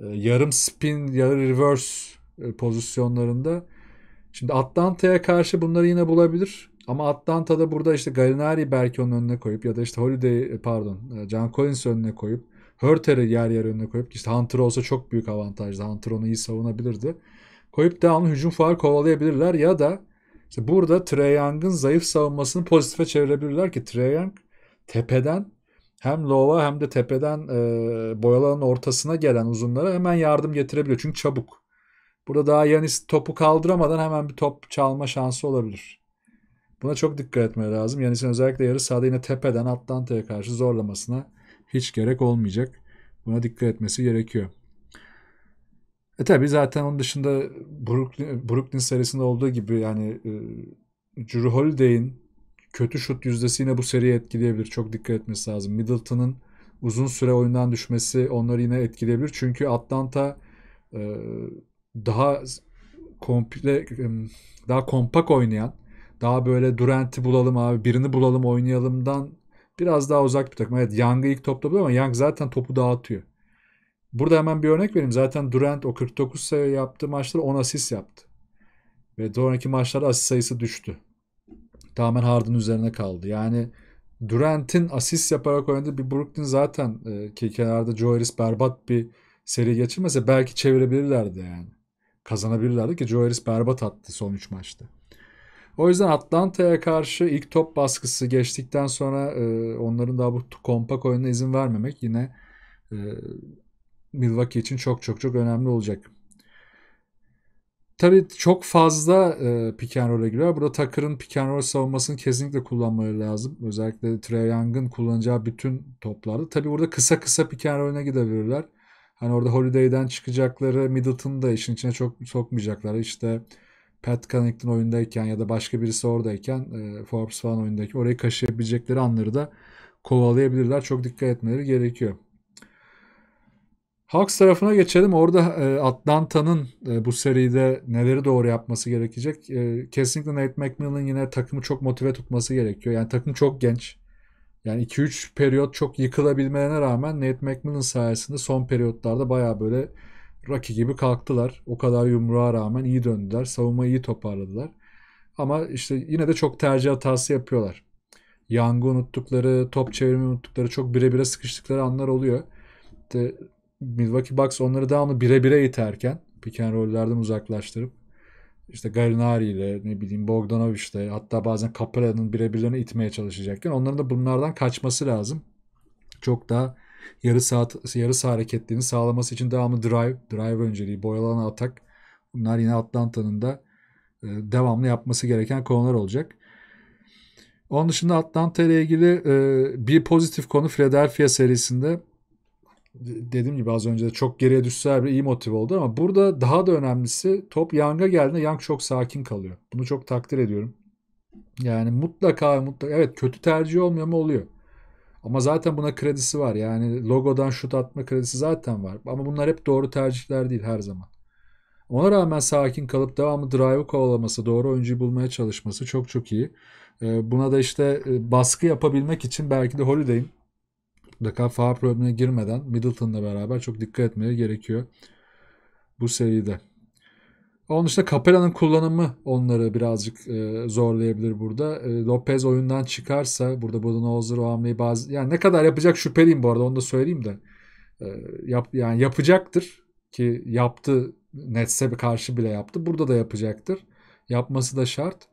e, yarım spin, yarı reverse e, pozisyonlarında. Şimdi Atlanta'ya karşı bunları yine bulabilir. Ama Atlanta'da burada işte Gallinari belki onun önüne koyup ya da işte Holiday pardon John Collins önüne koyup Huerter'i yer yer önüne koyup işte Hunter olsa çok büyük avantajdı. Hunter onu iyi savunabilirdi. Koyup devamlı hücum faul kovalayabilirler ya da işte burada Trae Young'ın zayıf savunmasını pozitife çevirebilirler ki Trae Young tepeden hem lova hem de tepeden e, boyaların ortasına gelen uzunlara hemen yardım getirebiliyor. Çünkü çabuk. Burada daha Giannis topu kaldıramadan hemen bir top çalma şansı olabilir. Buna çok dikkat etmeye lazım. Yani sen özellikle yarı sahada yine tepeden Atlanta'ya karşı zorlamasına hiç gerek olmayacak. Buna dikkat etmesi gerekiyor. E tabi zaten onun dışında Brooklyn, Brooklyn serisinde olduğu gibi yani e, Jrue Holiday'in kötü şut yüzdesi yine bu seriyi etkileyebilir. Çok dikkat etmesi lazım. Middleton'ın uzun süre oyundan düşmesi onları yine etkileyebilir. Çünkü Atlanta e, daha komple daha kompak oynayan, daha böyle Durant'i bulalım abi, birini bulalım oynayalımdan biraz daha uzak bir takım. Evet, Young'ı ilk topta buluyor ama Young zaten topu dağıtıyor. Burada hemen bir örnek vereyim. Zaten Durant o kırk dokuz sayı yaptığı maçları on asist yaptı. Ve sonraki maçlarda asist sayısı düştü. Tamamen Harden'ın üzerine kaldı. Yani Durant'in asist yaparak oynadığı bir Brooklyn zaten e, ki kenarda Joe Harris berbat bir seri geçirmese belki çevirebilirlerdi yani. Kazanabilirlerdi ki Joe Harris berbat attı son üç maçta. O yüzden Atlanta'ya karşı ilk top baskısı geçtikten sonra e, onların daha bu kompak oyununa izin vermemek yine e, Milwaukee için çok çok çok önemli olacak. Tabii çok fazla e, pick and roll'e giriyor. Burada Tucker'ın pick and roll savunmasını kesinlikle kullanmaları lazım. Özellikle Trae Young'ın kullanacağı bütün toplarda. Tabii burada kısa kısa pick and roll'e gidebilirler. Hani orada Holiday'den çıkacakları, Middleton'ı da işin içine çok sokmayacaklar. İşte Pat Connaughton oyundayken ya da başka birisi oradayken e, Forbes falan oyundaki orayı kaşıyabilecekleri anları da kovalayabilirler. Çok dikkat etmeleri gerekiyor. Hawks tarafına geçelim. Orada e, Atlanta'nın e, bu seride neleri doğru yapması gerekecek? E, kesinlikle Nate McMillan'ın yine takımı çok motive tutması gerekiyor. Yani takım çok genç. Yani iki üç periyot çok yıkılabilmelerine rağmen Nate McMillan sayesinde son periyotlarda bayağı böyle Rocky gibi kalktılar. O kadar yumruğa rağmen iyi döndüler. Savunmayı iyi toparladılar. Ama işte yine de çok tercih hatası yapıyorlar. Young'u unuttukları, top çevirmeyi unuttukları, çok bire bire sıkıştıkları anlar oluyor. İşte Milwaukee Bucks onları devamlı bire bire iterken pick and roll'lerden uzaklaştırıp işte Gallinari ile ne bileyim Bogdanovic ile hatta bazen Capela'nın birebirlerini itmeye çalışacakken onların da bunlardan kaçması lazım. Çok daha yarı saat yarı saha hareketlerini sağlaması için devamlı drive, drive önceliği, boyalanan atak. Bunlar yine Atlanta'nın da devamlı yapması gereken konular olacak. Onun dışında Atlanta ile ilgili bir pozitif konu Philadelphia serisinde dediğim gibi az önce de çok geriye düşseler bile iyi motive oldu ama burada daha da önemlisi top Young'a geldiğinde Young çok sakin kalıyor. Bunu çok takdir ediyorum. Yani mutlaka mutlaka evet kötü tercih olmuyor mu oluyor. Ama zaten buna kredisi var. Yani logodan şut atma kredisi zaten var. Ama bunlar hep doğru tercihler değil her zaman. Ona rağmen sakin kalıp devamlı drive'ı kovalaması, doğru oyuncuyu bulmaya çalışması çok çok iyi. Buna da işte baskı yapabilmek için belki de Holiday'in mutlaka faul problemine girmeden Middleton'la beraber çok dikkat etmeye gerekiyor bu seride. Onun dışında Capela'nın kullanımı onları birazcık e, zorlayabilir burada. E, Lopez oyundan çıkarsa burada Budenholzer o hamleyi bazı... Yani ne kadar yapacak şüpheliyim bu arada onu da söyleyeyim de. E, yap, yani yapacaktır ki yaptı. Nets'e karşı bile yaptı. Burada da yapacaktır. Yapması da şart.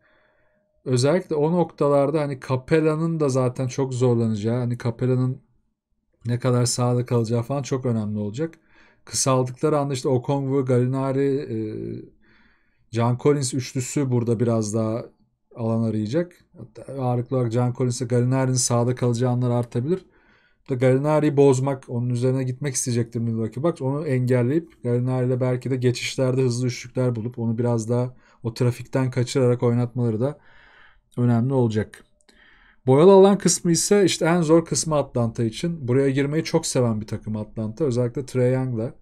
Özellikle o noktalarda hani Capela'nın da zaten çok zorlanacağı, hani Capela'nın ne kadar sağda kalacağı falan çok önemli olacak. Kısaldıkları anda işte Okongwu, Gallinari... E, John Collins üçlüsü burada biraz daha alan arayacak. Hatta ağırlıklı olarak John Collins'e Gallinari'nin sağda kalacağı anlar artabilir. Gallinari'yi bozmak, onun üzerine gitmek isteyecektir Milwaukee Bucks. Onu engelleyip Gallinari'yle belki de geçişlerde hızlı üçlükler bulup onu biraz daha o trafikten kaçırarak oynatmaları da önemli olacak. Boyalı alan kısmı ise işte en zor kısmı Atlanta için. Buraya girmeyi çok seven bir takım Atlanta. Özellikle Trae Young'la.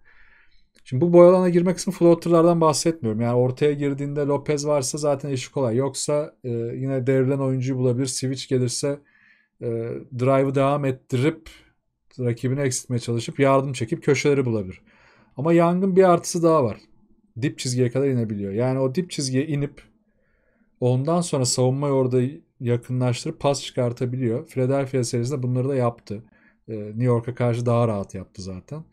Şimdi bu boyalı alana girme kısmı floaterlardan bahsetmiyorum. Yani ortaya girdiğinde Lopez varsa zaten işi kolay. Yoksa e, yine devrilen oyuncuyu bulabilir. Switch gelirse e, drive'ı devam ettirip rakibini eksiltmeye çalışıp yardım çekip köşeleri bulabilir. Ama Young'ın bir artısı daha var. Dip çizgiye kadar inebiliyor. Yani o dip çizgiye inip ondan sonra savunmayı orada yakınlaştırıp pas çıkartabiliyor. Philadelphia serisinde bunları da yaptı. E, New York'a karşı daha rahat yaptı zaten.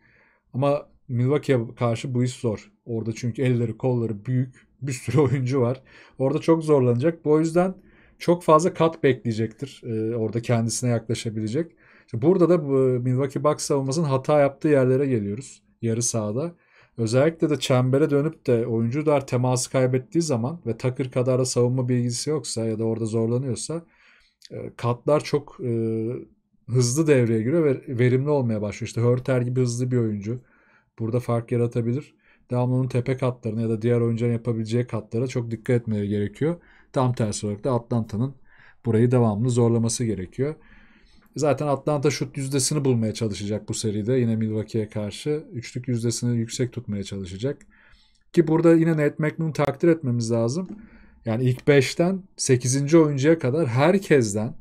Ama Milwaukee'ye karşı bu iş zor. Orada çünkü elleri kolları büyük bir sürü oyuncu var. Orada çok zorlanacak. Bu yüzden çok fazla kat bekleyecektir. Ee, orada kendisine yaklaşabilecek. Şimdi burada da bu Milwaukee Bucks savunmasının hata yaptığı yerlere geliyoruz. Yarı sahada. Özellikle de çembere dönüp de oyuncular teması kaybettiği zaman ve Tucker kadar da savunma bilgisi yoksa ya da orada zorlanıyorsa katlar çok e, hızlı devreye giriyor ve verimli olmaya başlıyor. İşte Huerter gibi hızlı bir oyuncu. Burada fark yaratabilir. Devamlı onun tepe katlarına ya da diğer oyuncuların yapabileceği katlara çok dikkat etmeleri gerekiyor. Tam tersi olarak da Atlanta'nın burayı devamlı zorlaması gerekiyor. Zaten Atlanta şut yüzdesini bulmaya çalışacak bu seride. Yine Milwaukee'ye karşı üçlük yüzdesini yüksek tutmaya çalışacak. Ki burada yine Nate McMillan'ı takdir etmemiz lazım. Yani ilk beşten sekizinci oyuncuya kadar herkesten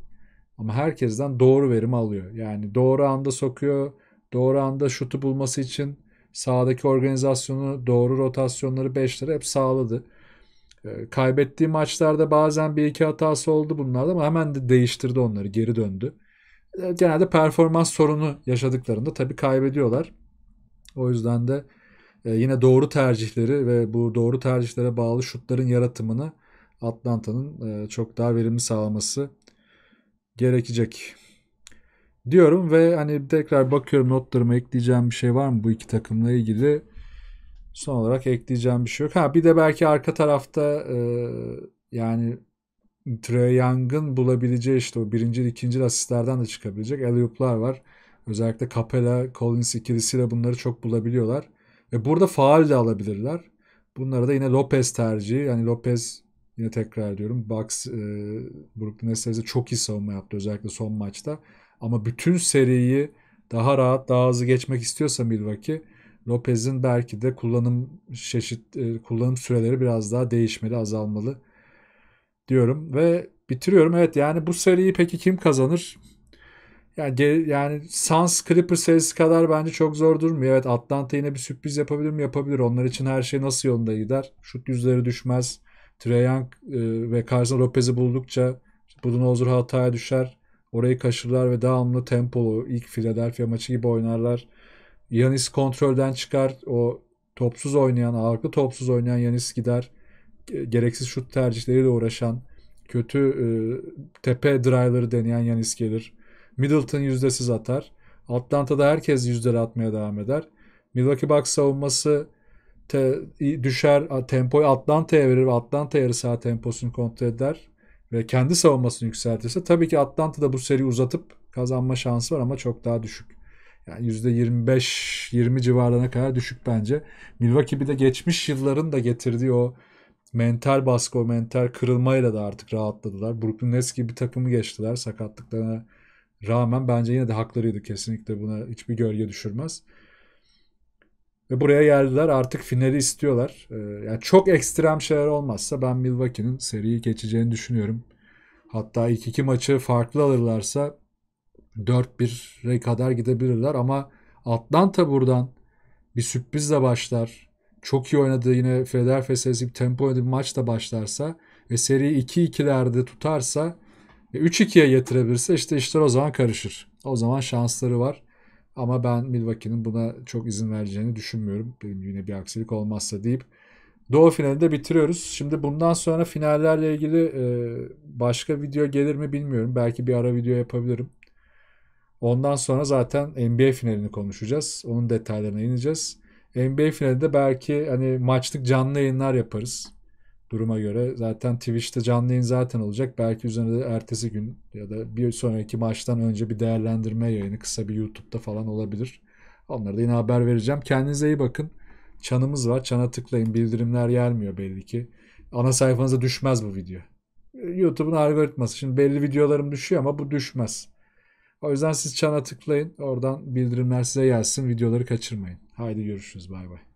ama herkesten doğru verimi alıyor. Yani doğru anda sokuyor. Doğru anda şutu bulması için sağdaki organizasyonu, doğru rotasyonları, beşleri hep sağladı. E, kaybettiği maçlarda bazen bir iki hatası oldu bunlarda ama hemen de değiştirdi onları, geri döndü. E, genelde performans sorunu yaşadıklarında tabii kaybediyorlar. O yüzden de e, yine doğru tercihleri ve bu doğru tercihlere bağlı şutların yaratımını Atlanta'nın e, çok daha verimli sağlaması gerekecek diyorum ve hani tekrar bakıyorum notlarıma ekleyeceğim bir şey var mı bu iki takımla ilgili. Son olarak ekleyeceğim bir şey yok. Ha bir de belki arka tarafta e, yani Trae Young'ın bulabileceği işte o birinci, ikinci asistlerden de çıkabilecek alley-oop'lar var. Özellikle Capela, Collins ikilisiyle bunları çok bulabiliyorlar. Ve burada faul de alabilirler. Bunlara da yine Lopez tercihi. Yani Lopez yine tekrar diyorum Bucks e, Brooklyn Nets'e çok iyi savunma yaptı özellikle son maçta. Ama bütün seriyi daha rahat, daha hızlı geçmek istiyorsa Milwaukee, Lopez'in belki de kullanım çeşit kullanım süreleri biraz daha değişmeli, azalmalı diyorum ve bitiriyorum. Evet yani bu seriyi peki kim kazanır? Yani yani Suns Clippers serisi kadar bence çok zor durmuyor. Evet Atlanta yine bir sürpriz yapabilir mi? Yapabilir. Onlar için her şey nasıl yolunda gider? Şut yüzleri düşmez. Trae Young ve karşısına Lopez'i buldukça Budenholzer hataya düşer. Orayı kaşırlar ve devamlı tempolu ilk Philadelphia maçı gibi oynarlar. Giannis kontrolden çıkar. O topsuz oynayan, ağırlıklı topsuz oynayan Giannis gider. Gereksiz şut tercihleriyle uğraşan, kötü e, tepe drive'ları deneyen Giannis gelir. Middleton yüzdesiz atar. Atlanta'da herkes yüzdeli atmaya devam eder. Milwaukee Bucks savunması te, düşer. Tempoyu Atlanta'ya verir ve Atlanta yarı saha temposunu kontrol eder. Ve kendi savunmasını yükseltirse tabii ki Atlanta'da bu seriyi uzatıp kazanma şansı var ama çok daha düşük. Yani yüzde yirmi beş yirmi civarına kadar düşük bence. Milwaukee bir de geçmiş yılların da getirdiği o mental baskı, o mental kırılmayla da artık rahatladılar. Brooklyn Nets gibi bir takımı geçtiler sakatlıklarına rağmen. Bence yine de haklarıydı, kesinlikle buna hiçbir gölge düşürmez. Ve buraya geldiler, artık finali istiyorlar. Yani çok ekstrem şeyler olmazsa ben Milwaukee'nin seriyi geçeceğini düşünüyorum. Hatta ilk iki maçı farklı alırlarsa dört bire kadar gidebilirler ama Atlanta buradan bir sürprizle başlar. Çok iyi oynadığı yine Philadelphia serisi bir tempo oynadığı bir maçla başlarsa ve seriyi iki ikilerde tutarsa ve üç ikiye getirebilirse işte işler o zaman karışır. O zaman şansları var. Ama ben Milwaukee'nin buna çok izin vereceğini düşünmüyorum. Benim yine bir aksilik olmazsa deyip Doğu finalini de bitiriyoruz. Şimdi bundan sonra finallerle ilgili başka video gelir mi bilmiyorum. Belki bir ara video yapabilirim. Ondan sonra zaten N B A finalini konuşacağız. Onun detaylarına ineceğiz. N B A finalinde belki hani maçlık canlı yayınlar yaparız. duruma göre. Zaten Twitch'te canlı yayın zaten olacak. Belki üzerine de ertesi gün ya da bir sonraki maçtan önce bir değerlendirme yayını kısa bir YouTube'da falan olabilir. Onlara da yine haber vereceğim. Kendinize iyi bakın. Çanımız var. Çana tıklayın. Bildirimler gelmiyor belli ki. Ana sayfanıza düşmez bu video. YouTube'un algoritması. Şimdi belli videolarım düşüyor ama bu düşmez. O yüzden siz çana tıklayın. Oradan bildirimler size gelsin. Videoları kaçırmayın. Haydi görüşürüz. Bay bay.